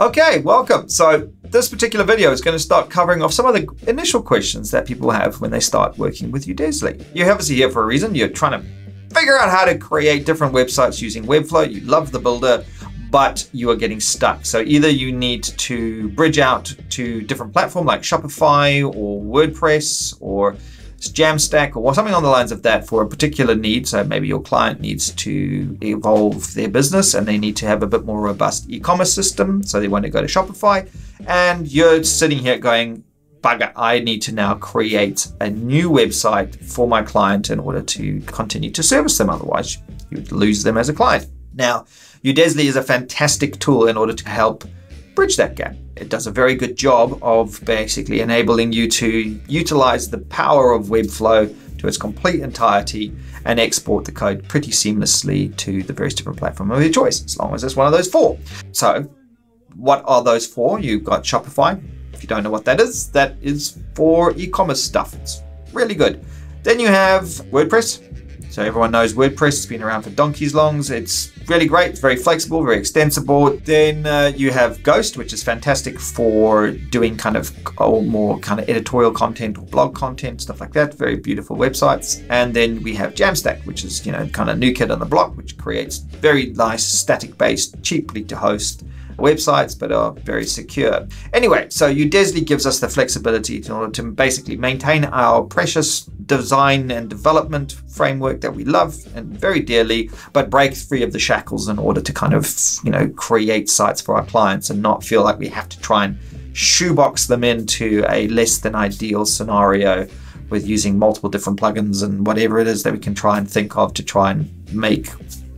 Okay, welcome. So this particular video is going to start covering off some of the initial questions that people have when they start working with Udesly. You're obviously here for a reason. You're trying to figure out how to create different websites using Webflow. You love the builder, but you are getting stuck. So either you need to bridge out to different platform like Shopify or WordPress or Jamstack or something on the lines of that for a particular need. So maybe your client needs to evolve their business and they need to have a bit more robust e-commerce system. So they want to go to Shopify, and you're sitting here going, bugger, I need to now create a new website for my client in order to continue to service them. Otherwise you would lose them as a client. Now, Udesly is a fantastic tool in order to help bridge that gap. It does a very good job of basically enabling you to utilize the power of Webflow to its complete entirety and export the code pretty seamlessly to the various different platforms of your choice, as long as it's one of those four. So what are those four? You've got Shopify. If you don't know what that is for e-commerce stuff. It's really good. Then you have WordPress. So everyone knows WordPress. It's been around for donkeys longs. It's really great. It's very flexible, very extensible. Then you have Ghost, which is fantastic for doing kind of more kind of editorial content or blog content, stuff like that. Very beautiful websites. And then we have Jamstack, which is, you know, kind of new kid on the block, which creates very nice static-based, cheaply to host websites, but are very secure. Anyway, so Udesly gives us the flexibility in order to basically maintain our precious design and development framework that we love and very dearly, but break free of the shackles in order to kind of, you know, create sites for our clients and not feel like we have to try and shoebox them into a less than ideal scenario with using multiple different plugins and whatever it is that we can try and think of to try and make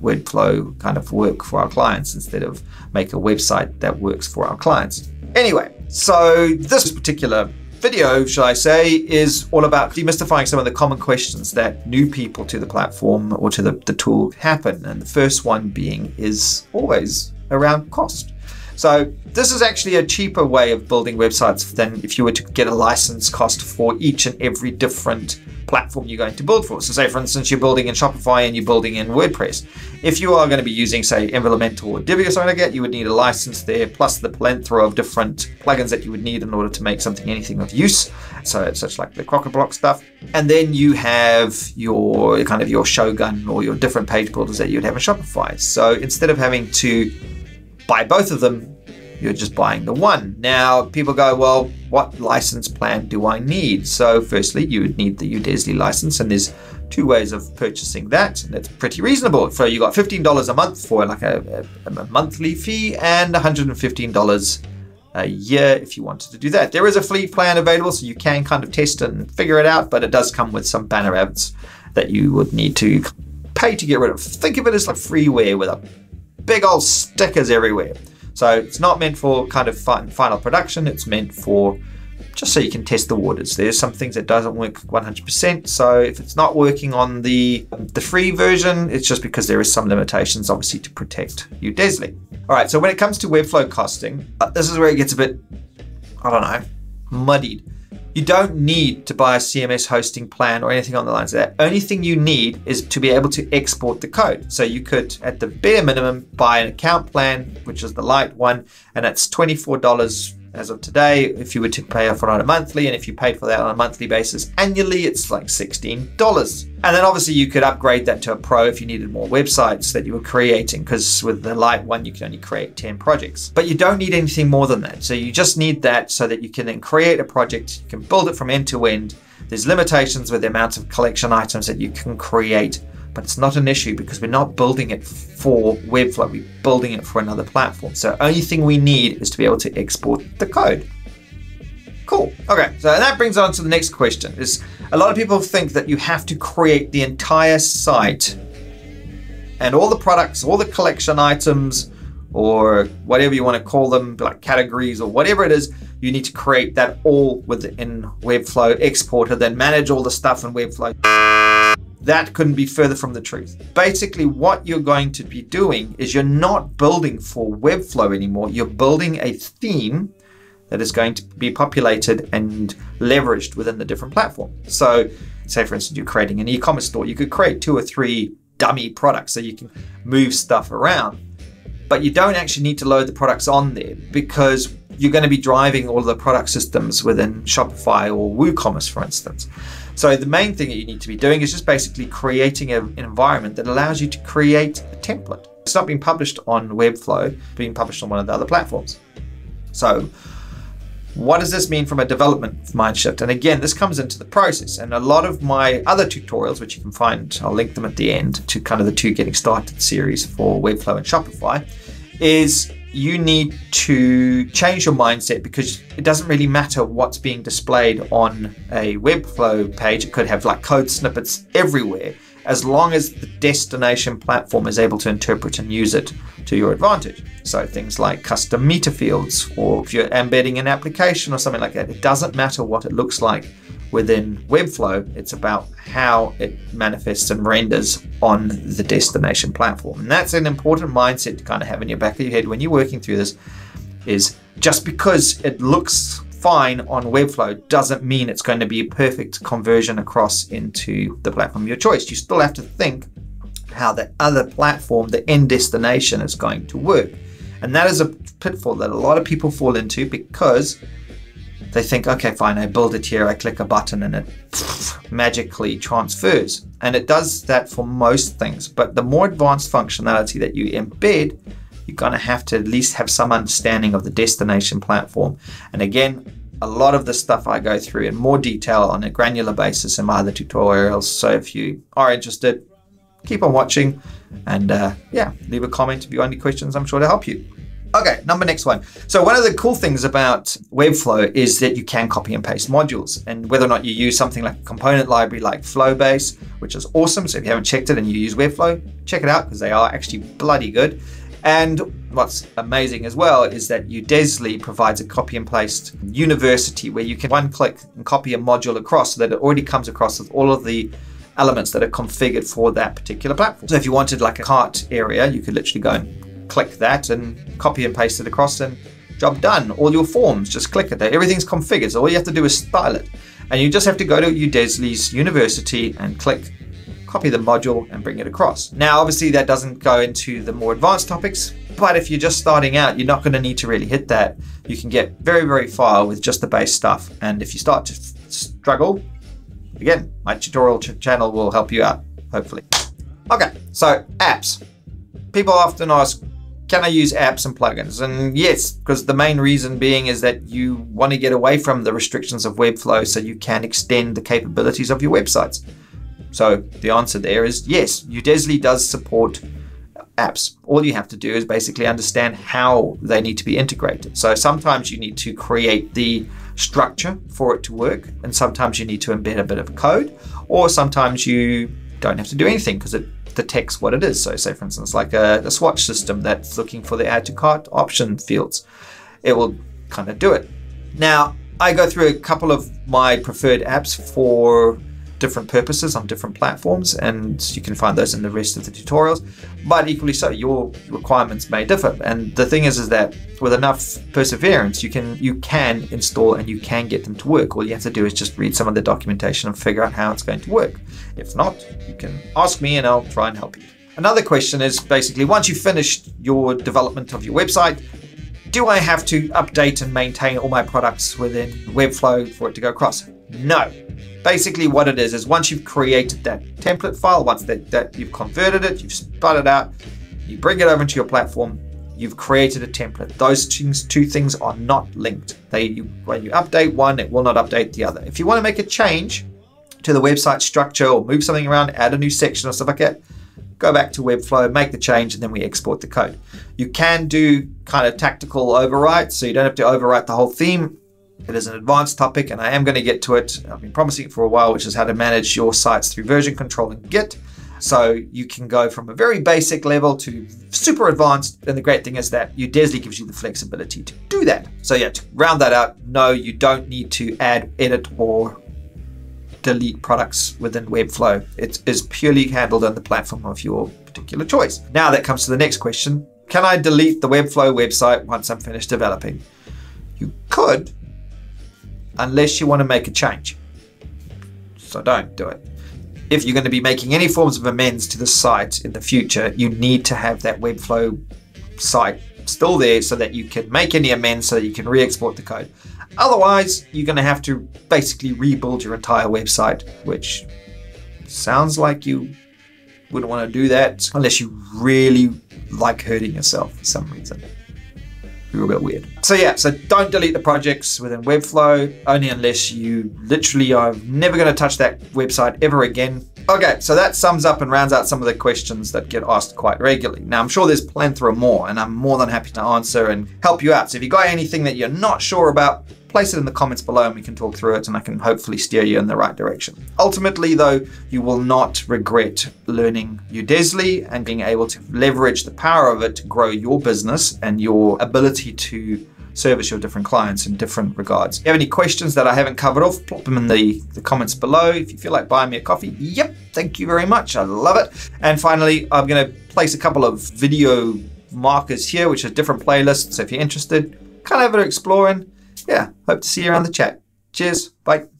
Webflow kind of work for our clients instead of make a website that works for our clients. Anyway, so this particular video, shall I say, is all about demystifying some of the common questions that new people to the platform or to the tool happen. And the first one being is always around cost. So this is actually a cheaper way of building websites than if you were to get a license cost for each and every different platform you're going to build for. So say, for instance, you're building in Shopify and you're building in WordPress. If you are going to be using, say, Elementor or Divi or something like that, you would need a license there, plus the plethora of different plugins that you would need in order to make something anything of use. So it's such like the Crock-O-Block stuff. And then you have your kind of your Shogun or your different page builders that you'd have in Shopify. So instead of having to buy both of them, you're just buying the one. Now people go, well, what license plan do I need? So firstly, you would need the Udesly license, and there's two ways of purchasing that, and that's pretty reasonable. So you got $15 a month for like a monthly fee, and $115 a year if you wanted to do that. There is a free plan available, so you can kind of test and figure it out, but it does come with some banner ads that you would need to pay to get rid of. Think of it as like freeware with a big old stickers everywhere. So it's not meant for kind of final production. It's meant for just so you can test the waters. There's some things that doesn't work 100%. So if it's not working on the free version, it's just because there is some limitations, obviously, to protect Udesly. All right, so when it comes to Webflow costing, this is where it gets a bit, I don't know, muddied. You don't need to buy a CMS hosting plan or anything on the lines of that. Only thing you need is to be able to export the code. So you could, at the bare minimum, buy an account plan, which is the light one, and that's $24 as of today. If you were to pay for it monthly, and if you paid for that on a monthly basis, annually, it's like $16. And then obviously you could upgrade that to a pro if you needed more websites that you were creating, because with the light one, you can only create 10 projects, but you don't need anything more than that. So you just need that so that you can then create a project. You can build it from end to end. There's limitations with the amounts of collection items that you can create, but it's not an issue because we're not building it for Webflow, we're building it for another platform. So only thing we need is to be able to export the code. Cool, okay, so that brings on to the next question is a lot of people think that you have to create the entire site and all the products, all the collection items, or whatever you want to call them, like categories or whatever it is, you need to create that all within Webflow exporter, then manage all the stuff in Webflow. That couldn't be further from the truth. Basically, what you're going to be doing is you're not building for Webflow anymore. You're building a theme that is going to be populated and leveraged within the different platforms. So say, for instance, you're creating an e-commerce store. You could create 2 or 3 dummy products so you can move stuff around. but you don't actually need to load the products on there because you're going to be driving all of the product systems within Shopify or WooCommerce, for instance. So the main thing that you need to be doing is just basically creating an environment that allows you to create a template. It's not being published on Webflow, it's being published on one of the other platforms. So what does this mean from a development mindshift? And again, this comes into the process, and a lot of my other tutorials, which you can find, I'll link them at the end to kind of the two getting started series for Webflow and Shopify, is you need to change your mindset because it doesn't really matter what's being displayed on a Webflow page. It could have like code snippets everywhere, as long as the destination platform is able to interpret and use it to your advantage. So things like custom meter fields, or if you're embedding an application or something like that, it doesn't matter what it looks like within Webflow. It's about how it manifests and renders on the destination platform. And that's an important mindset to kind of have in your back of your head when you're working through this, is just because it looks fine on Webflow doesn't mean it's going to be a perfect conversion across into the platform of your choice. You still have to think how the other platform, the end destination, is going to work. And that is a pitfall that a lot of people fall into because they think, okay, fine, I build it here, I click a button and it magically transfers. And it does that for most things. But the more advanced functionality that you embed, you're going to have to at least have some understanding of the destination platform. And again, a lot of the stuff I go through in more detail on a granular basis in my other tutorials. So if you are interested, keep on watching, and yeah, leave a comment if you have any questions. I'm sure to help you. Okay, next one. So one of the cool things about Webflow is that you can copy and paste modules, and whether or not you use something like a component library like Flowbase, which is awesome. So if you haven't checked it and you use Webflow, check it out because they are actually bloody good. And what's amazing as well is that Udesly provides a copy and paste university where you can one click and copy a module across so that it already comes across with all of the elements that are configured for that particular platform. So if you wanted like a cart area, you could literally go and click that and copy and paste it across, and job done. All your forms, just click it there. Everything's configured. So all you have to do is style it. And you just have to go to Udesly's university and click copy the module and bring it across. Now, obviously that doesn't go into the more advanced topics, but if you're just starting out, you're not going to need to really hit that. You can get very, very far with just the base stuff. And if you start to struggle, again, my tutorial channel will help you out, hopefully. Okay, so apps. People often ask, can I use apps and plugins? And yes, because the main reason being is that you want to get away from the restrictions of Webflow so you can extend the capabilities of your websites. So the answer there is yes, Udesly does support apps. All you have to do is basically understand how they need to be integrated. So sometimes you need to create the structure for it to work, and sometimes you need to embed a bit of code, or sometimes you don't have to do anything because it detects what it is. So say for instance, like a swatch system that's looking for the add to cart option fields, it will kind of do it. Now, I go through a couple of my preferred apps for different purposes on different platforms, and you can find those in the rest of the tutorials, but equally so, your requirements may differ. And the thing is that with enough perseverance, you can install and you can get them to work. All you have to do is just read some of the documentation and figure out how it's going to work. If not, you can ask me and I'll try and help you. Another question is basically, once you've finished your development of your website, do I have to update and maintain all my products within Webflow for it to go across? No. Basically what it is once you've created that template file, once that you've converted it, you've spun it out, you bring it over into your platform, you've created a template. Those two things are not linked. When you update one, it will not update the other. If you want to make a change to the website structure or move something around, add a new section or stuff like that, go back to Webflow, make the change, and then we export the code. You can do kind of tactical overwrites, so you don't have to overwrite the whole theme. It is an advanced topic, and I am going to get to it. I've been promising it for a while, which is how to manage your sites through version control in Git. So you can go from a very basic level to super advanced. And the great thing is that Udesly gives you the flexibility to do that. So yeah, to round that out, no, you don't need to add, edit, or delete products within Webflow. It is purely handled on the platform of your particular choice. Now that comes to the next question. Can I delete the Webflow website once I'm finished developing? You could, unless you want to make a change. So don't do it. If you're going to be making any forms of amends to the site in the future, you need to have that Webflow site still there so that you can make any amends so that you can re-export the code. Otherwise, you're going to have to basically rebuild your entire website, which sounds like you wouldn't want to do that unless you really like hurting yourself for some reason. You're a bit weird. So yeah, so don't delete the projects within Webflow, only unless you literally are never going to touch that website ever again. Okay, so that sums up and rounds out some of the questions that get asked quite regularly. Now, I'm sure there's plethora more, and I'm more than happy to answer and help you out. So if you got anything that you're not sure about, place it in the comments below and we can talk through it, and I can hopefully steer you in the right direction. Ultimately though, you will not regret learning Udesly and being able to leverage the power of it to grow your business and your ability to service your different clients in different regards. If you have any questions that I haven't covered off, plop them in the comments below. If you feel like buying me a coffee, yep, thank you very much, I love it. And finally, I'm going to place a couple of video markers here, which are different playlists, so if you're interested, kind of have it exploring. Yeah, hope to see you around the chat. Cheers, bye.